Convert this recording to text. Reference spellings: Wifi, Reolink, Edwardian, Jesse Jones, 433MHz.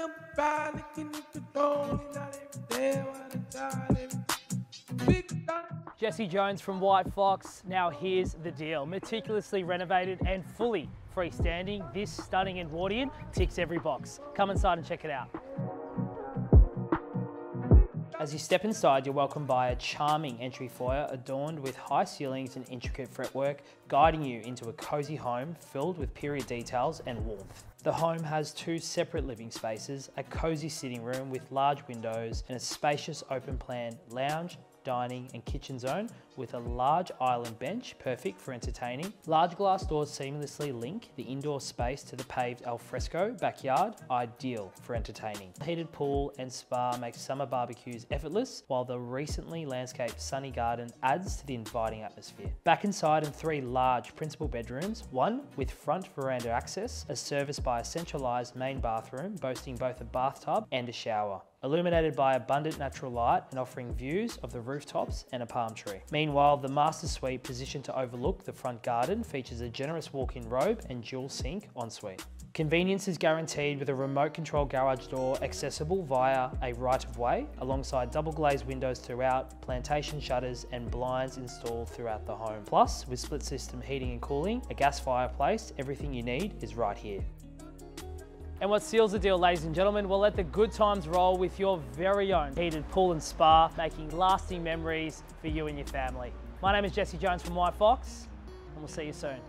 nobody can control it, not every day, not every time. Jesse Jones from White Fox. Now here's the deal. Meticulously renovated and fully freestanding, this stunning Edwardian ticks every box. Come inside and check it out. As you step inside, you're welcomed by a charming entry foyer adorned with high ceilings and intricate fretwork, guiding you into a cozy home filled with period details and warmth. The home has two separate living spaces, a cozy sitting room with large windows and a spacious open plan lounge, dining and kitchen zone with a large island bench, perfect for entertaining. Large glass doors seamlessly link the indoor space to the paved alfresco backyard, ideal for entertaining. The heated pool and spa make summer barbecues effortless, while the recently landscaped sunny garden adds to the inviting atmosphere. Back inside and three large principal bedrooms, one with front veranda access, a service by a centralised main bathroom boasting both a bathtub and a shower, illuminated by abundant natural light and offering views of the rooftops and a palm tree. Meanwhile, the master suite, positioned to overlook the front garden, features a generous walk-in robe and dual sink ensuite. Convenience is guaranteed with a remote control garage door accessible via a right-of-way, alongside double glazed windows throughout, plantation shutters and blinds installed throughout the home. Plus, with split system heating and cooling, a gas fireplace, everything you need is right here. And what seals the deal, ladies and gentlemen, we'll let the good times roll with your very own heated pool and spa, making lasting memories for you and your family. My name is Jesse Jones from White Fox, and we'll see you soon.